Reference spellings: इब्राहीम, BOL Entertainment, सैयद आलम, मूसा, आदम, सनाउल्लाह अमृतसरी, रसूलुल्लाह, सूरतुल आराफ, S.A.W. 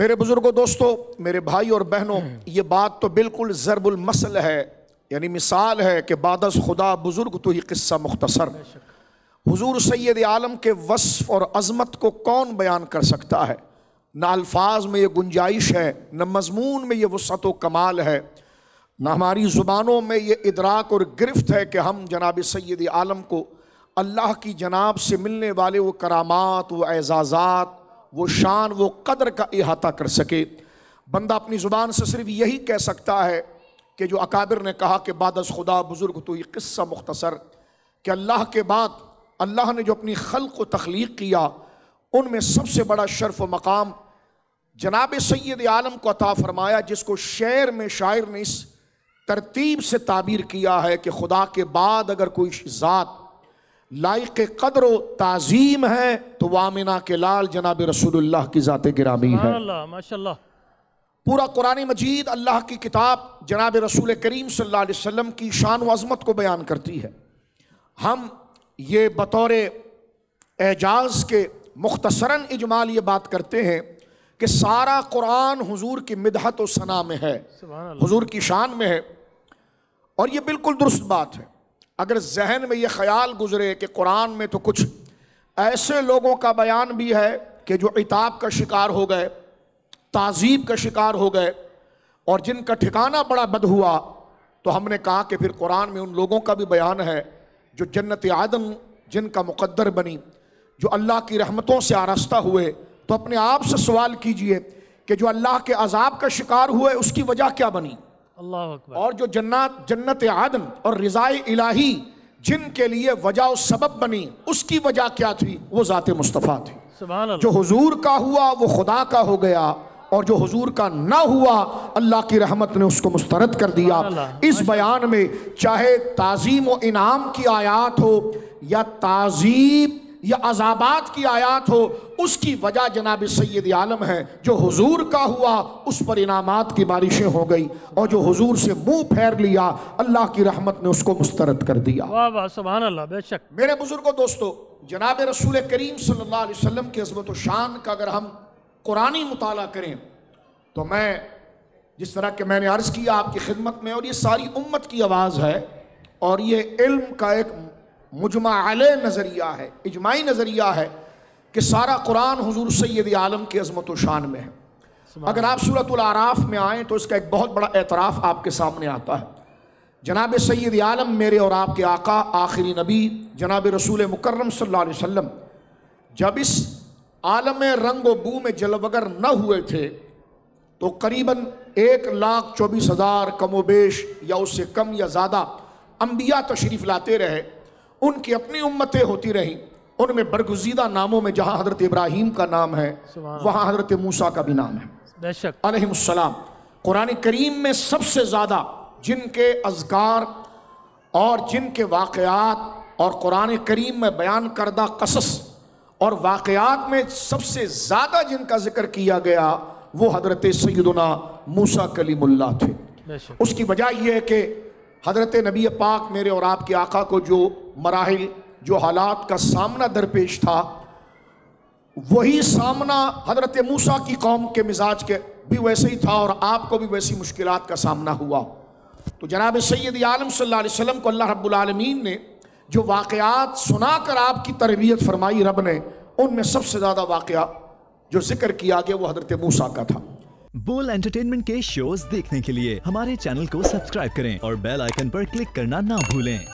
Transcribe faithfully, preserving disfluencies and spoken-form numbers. मेरे बुजुर्गों दोस्तों, मेरे भाई और बहनों, ये बात तो बिल्कुल ज़रबुल मसल है, यानी मिसाल है कि बादस खुदा बुजुर्ग तो ही किस्सा मुख्तसर। हुजूर सैयद आलम के वस्फ और अजमत को कौन बयान कर सकता है। ना अल्फाज में ये गुंजाइश है, न मजमून में ये वसअत व कमाल है, न हमारी ज़ुबानों में ये इदराक और गिरफ्त है कि हम जनाब सैयद आलम को अल्लाह की जनाब से मिलने वाले वो करामात, वो एजाज़ात, वो शान, वो कदर का इहाता कर सके। बंदा अपनी ज़ुबान से सिर्फ यही कह सकता है कि जो अकाबिर ने कहा कि बादस खुदा बुज़ुर्ग तो ये किस्सा मुख्तसर, कि अल्लाह के बाद अल्लाह ने जो अपनी खल्क़ व तख्लीक़ किया उनमें सबसे बड़ा शर्फ व मकाम जनाब सैयद आलम को अता फ़रमाया, जिसको शेर में शायर ने इस तरतीब से ताबीर किया है कि खुदा के बाद अगर कोई ज़ात लाइक कदर व ताज़ीम है तो आमिना के लाल जनाब रसूलुल्लाह की ज़ाते गिरामी है। माशाल्लाह, पूरा कुरान मजीद अल्लाह की किताब जनाब रसूल करीम सल्लल्लाहु अलैहि वसल्लम की शान व अज़मत को बयान करती है। हम ये बतौर एजाज़ के मुख्तसरन इजमाल ये बात करते हैं कि सारा कुरान हुजूर की मिदहत व सना में है, हुजूर की शान में है, और ये बिल्कुल दुरुस्त बात है। अगर जहन में ये ख्याल गुजरे कि कुरान में तो कुछ ऐसे लोगों का बयान भी है कि जो इताब का शिकार हो गए, ताज़ीब का शिकार हो गए और जिनका ठिकाना बड़ा बद हुआ, तो हमने कहा कि फिर कुरान में उन लोगों का भी बयान है जो जन्नत आदम जिनका मुकद्दर बनी, जो अल्लाह की रहमतों से आरास्ता हुए। तो अपने आप से सवाल कीजिए कि जो अल्लाह के अजाब का शिकार हुए उसकी वजह क्या बनी, अल्लाह अकबर, और जो जन्नत जन्नत आदम और रिज़ाए इलाही जिनके लिए वजह सबब बनी उसकी वजह क्या थी, वो ज़ाते मुस्तफ़ा थी। सुभान अल्लाह, जो हुजूर का हुआ वो खुदा का हो गया और जो हुजूर का ना हुआ अल्लाह की रहमत ने उसको मुस्तरद कर दिया। इस बयान में चाहे ताज़ीम व इनाम की आयात हो या ताज़ीब या अजाबात की आयात हो, उसकी वजह जनाब सैयद आलम है। जो हुजूर का हुआ उस पर इनामात की बारिशें हो गई और जो हुजूर से मुंह फेर लिया अल्लाह की रहमत ने उसको मुस्तरद कर दिया। वाह वाह, सुभान अल्लाह। बेशक मेरे बुजुर्गों दोस्तों, जनाब रसूल करीम सल्लल्लाहु अलैहि वसल्लम की अज़मत व शान का अगर हम कुरानी मुताला करें तो मैं जिस तरह के मैंने अर्ज़ किया आपकी खिदमत में, और ये सारी उम्मत की आवाज़ है और ये इल्म का एक मुजमा अलै नज़रिया है, इजमाई नज़रिया है कि सारा कुरान हुजूर सैयद आलम की अज़मत व शान में है। अगर आप सूरतुल आराफ में आएँ तो इसका एक बहुत बड़ा एतराफ़ आपके सामने आता है। जनाब सैयद आलम मेरे और आपके आका आखिरी नबी जनाब रसूल मुकर्रम सल्लल्लाहु अलैहि वसल्लम जब इस आलम रंग व बू में जलवगर न हुए थे तो करीबन एक लाख चौबीस हज़ार कमोबेश या उससे कम या ज़्यादा अम्बिया तशरीफ़ लाते रहे। उनकी अपनी उम्मतें होती रहीं, उनमें बरगुजीदा नामों में जहाँ हज़रत इब्राहीम का नाम है वहाँ हज़रत मूसा का भी नाम है बेशक अलैहिस्सलाम। कुरान करीम में सबसे ज़्यादा जिनके अज़कार और जिनके वाक़यात और कुरान करीम में बयान करदा क़सस और वाक़यात में सबसे ज़्यादा जिनका जिक्र किया गया वो हज़रत सैयदना मूसा कलीमुल्लाह थे। उसकी वजह यह है कि हज़रत नबी पाक मेरे और आपके आका को जो मराहिल, जो हालात का सामना दरपेश था, वही सामना हज़रत मूसा की कौम के मिजाज के भी वैसे ही था और आपको भी वैसी मुश्किलात का सामना हुआ। तो जनाब सैयद आलम सल्लल्लाहु अलैहि वसल्लम को अल्लाह रब्बुल आलमीन ने जो वाक़यात सुना कर आपकी तरबियत फरमाई रब ने, उनमें सबसे ज़्यादा वाक़या जो जिक्र किया गया वो हज़रत मूसा का था। बोल एंटरटेनमेंट के शोज देखने के लिए हमारे चैनल को सब्सक्राइब करें और बेल आइकन पर क्लिक करना ना भूलें।